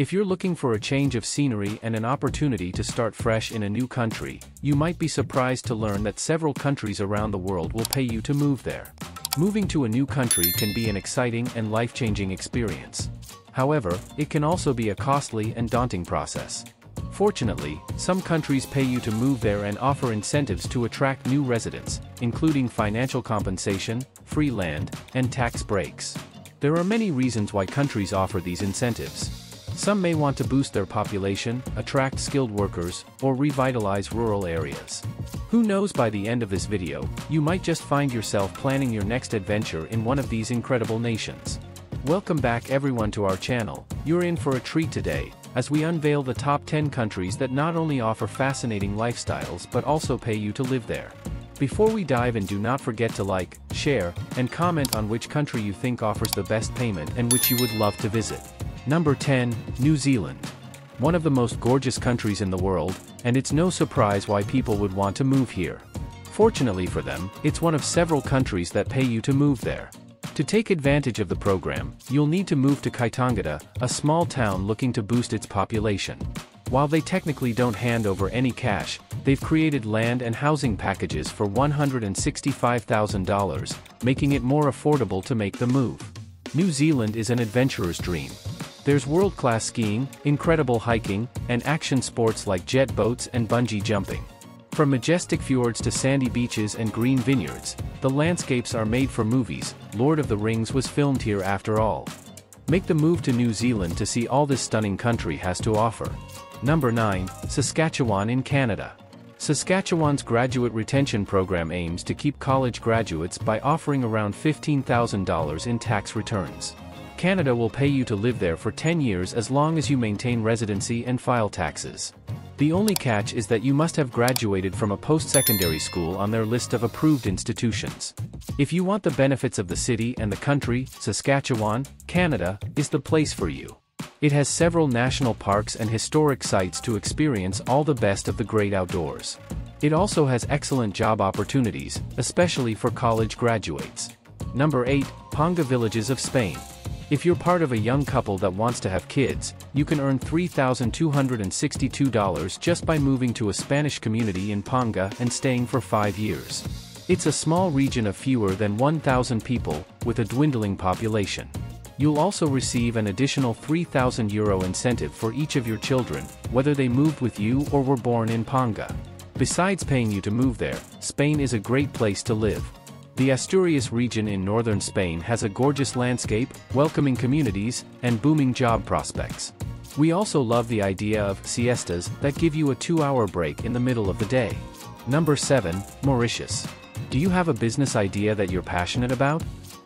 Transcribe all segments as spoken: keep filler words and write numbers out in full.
If you're looking for a change of scenery and an opportunity to start fresh in a new country, you might be surprised to learn that several countries around the world will pay you to move there. Moving to a new country can be an exciting and life-changing experience. However, it can also be a costly and daunting process. Fortunately, some countries pay you to move there and offer incentives to attract new residents, including financial compensation, free land, and tax breaks. There are many reasons why countries offer these incentives. Some may want to boost their population, attract skilled workers, or revitalize rural areas. Who knows, by the end of this video, you might just find yourself planning your next adventure in one of these incredible nations. Welcome back everyone to our channel. You're in for a treat today, as we unveil the top ten countries that not only offer fascinating lifestyles but also pay you to live there. Before we dive in, do not forget to like, share, and comment on which country you think offers the best payment and which you would love to visit. Number ten, New Zealand. One of the most gorgeous countries in the world, and it's no surprise why people would want to move here. Fortunately for them, it's one of several countries that pay you to move there. To take advantage of the program, you'll need to move to Kaitangata, a small town looking to boost its population. While they technically don't hand over any cash, they've created land and housing packages for one hundred sixty-five thousand dollars, making it more affordable to make the move. New Zealand is an adventurer's dream. There's world-class skiing, incredible hiking, and action sports like jet boats and bungee jumping. From majestic fjords to sandy beaches and green vineyards, the landscapes are made for movies. Lord of the Rings was filmed here after all. Make the move to New Zealand to see all this stunning country has to offer. Number nine, Saskatchewan in Canada. Saskatchewan's graduate retention program aims to keep college graduates by offering around fifteen thousand dollars in tax returns. Canada will pay you to live there for ten years as long as you maintain residency and file taxes. The only catch is that you must have graduated from a post-secondary school on their list of approved institutions. If you want the benefits of the city and the country, Saskatchewan, Canada, is the place for you. It has several national parks and historic sites to experience all the best of the great outdoors. It also has excellent job opportunities, especially for college graduates. Number eight, Ponga Villages of Spain. If you're part of a young couple that wants to have kids, you can earn three thousand two hundred sixty-two dollars just by moving to a Spanish community in Ponga and staying for five years. It's a small region of fewer than one thousand people, with a dwindling population. You'll also receive an additional three thousand euro incentive for each of your children, whether they moved with you or were born in Ponga. Besides paying you to move there, Spain is a great place to live. The Asturias region in northern Spain has a gorgeous landscape, welcoming communities, and booming job prospects. We also love the idea of siestas that give you a two-hour break in the middle of the day. Number seven, Mauritius. Do you have a business idea that you're passionate about?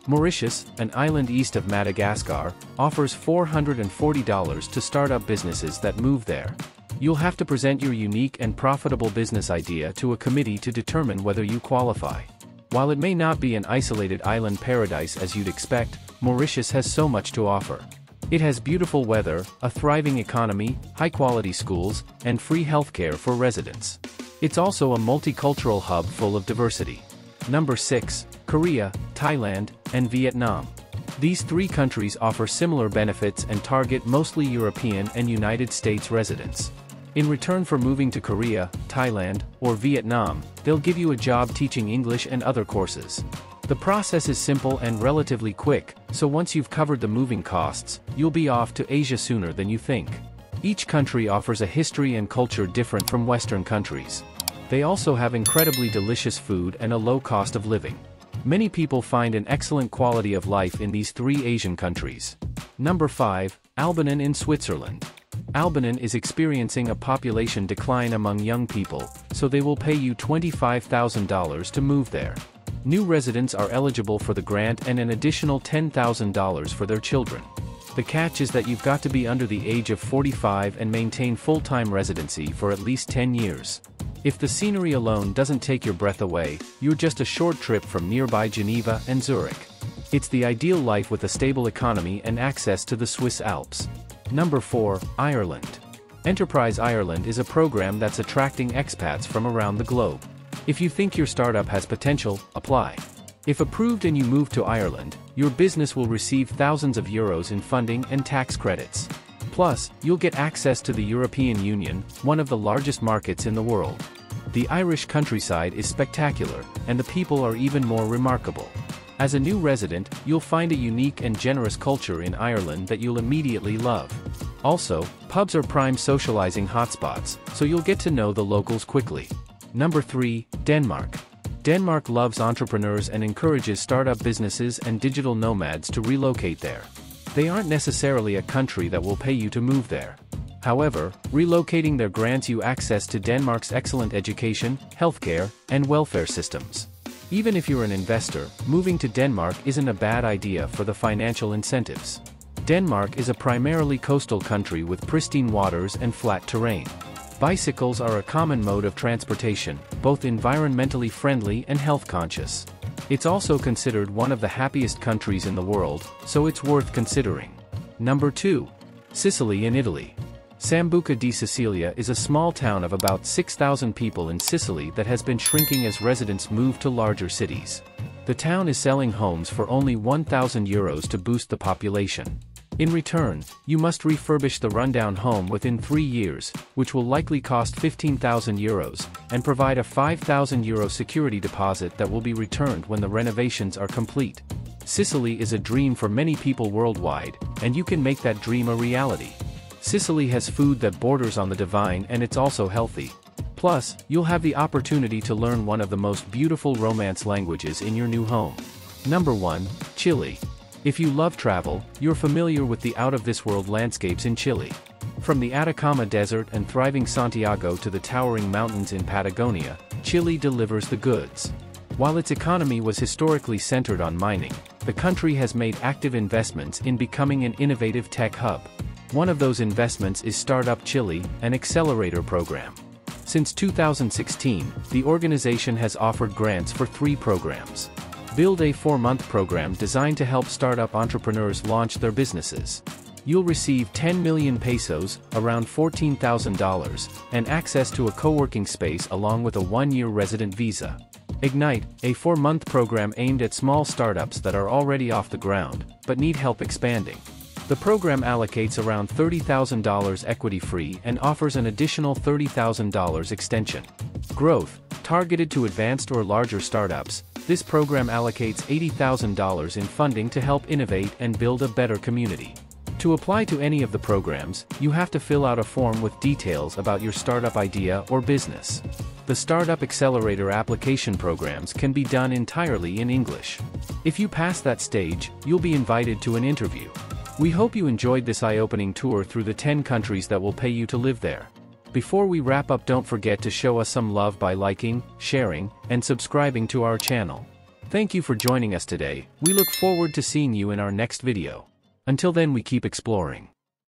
Mauritius, an island east of Madagascar, offers four hundred forty dollars to start up businesses that move there. You'll have to present your unique and profitable business idea to a committee to determine whether you qualify. While it may not be an isolated island paradise as you'd expect, Mauritius has so much to offer. It has beautiful weather, a thriving economy, high-quality schools, and free healthcare for residents. It's also a multicultural hub full of diversity. Number six, Korea, Thailand, and Vietnam. These three countries offer similar benefits and target mostly European and United States residents. In return for moving to Korea, Thailand, or Vietnam, they'll give you a job teaching English and other courses. The process is simple and relatively quick, so once you've covered the moving costs, you'll be off to Asia sooner than you think. Each country offers a history and culture different from Western countries. They also have incredibly delicious food and a low cost of living. Many people find an excellent quality of life in these three Asian countries. Number five, Albinen in Switzerland. Albinen is experiencing a population decline among young people, so they will pay you twenty-five thousand dollars to move there. New residents are eligible for the grant and an additional ten thousand dollars for their children. The catch is that you've got to be under the age of forty-five and maintain full-time residency for at least ten years. If the scenery alone doesn't take your breath away, you're just a short trip from nearby Geneva and Zurich. It's the ideal life with a stable economy and access to the Swiss Alps. Number four, Ireland. Enterprise Ireland is a program that's attracting expats from around the globe. If you think your startup has potential, apply. If approved and you move to Ireland, your business will receive thousands of euros in funding and tax credits. Plus, you'll get access to the European Union, one of the largest markets in the world. The Irish countryside is spectacular, and the people are even more remarkable. As a new resident, you'll find a unique and generous culture in Ireland that you'll immediately love. Also, pubs are prime socializing hotspots, so you'll get to know the locals quickly. Number three, Denmark. Denmark loves entrepreneurs and encourages startup businesses and digital nomads to relocate there. They aren't necessarily a country that will pay you to move there. However, relocating there grants you access to Denmark's excellent education, healthcare, and welfare systems. Even if you're an investor, moving to Denmark isn't a bad idea for the financial incentives. Denmark is a primarily coastal country with pristine waters and flat terrain. Bicycles are a common mode of transportation, both environmentally friendly and health-conscious. It's also considered one of the happiest countries in the world, so it's worth considering. Number two. Sicily in Italy. Sambuca di Sicilia is a small town of about six thousand people in Sicily that has been shrinking as residents move to larger cities. The town is selling homes for only one thousand euros to boost the population. In return, you must refurbish the rundown home within three years, which will likely cost fifteen thousand euros, and provide a five thousand euro security deposit that will be returned when the renovations are complete. Sicily is a dream for many people worldwide, and you can make that dream a reality. Sicily has food that borders on the divine, and it's also healthy. Plus, you'll have the opportunity to learn one of the most beautiful Romance languages in your new home. Number one, Chile. If you love travel, you're familiar with the out-of-this-world landscapes in Chile. From the Atacama Desert and thriving Santiago to the towering mountains in Patagonia, Chile delivers the goods. While its economy was historically centered on mining, the country has made active investments in becoming an innovative tech hub. One of those investments is Startup Chile, an accelerator program. Since two thousand sixteen, the organization has offered grants for three programs. Build a four-month program designed to help startup entrepreneurs launch their businesses. You'll receive ten million pesos, around fourteen thousand dollars, and access to a co-working space along with a one-year resident visa. Ignite, a four-month program aimed at small startups that are already off the ground, but need help expanding. The program allocates around thirty thousand dollars equity-free and offers an additional thirty thousand dollars extension. Growth, targeted to advanced or larger startups, this program allocates eighty thousand dollars in funding to help innovate and build a better community. To apply to any of the programs, you have to fill out a form with details about your startup idea or business. The Startup Accelerator application programs can be done entirely in English. If you pass that stage, you'll be invited to an interview. We hope you enjoyed this eye-opening tour through the ten countries that will pay you to live there. Before we wrap up, don't forget to show us some love by liking, sharing, and subscribing to our channel. Thank you for joining us today. We look forward to seeing you in our next video. Until then, we keep exploring.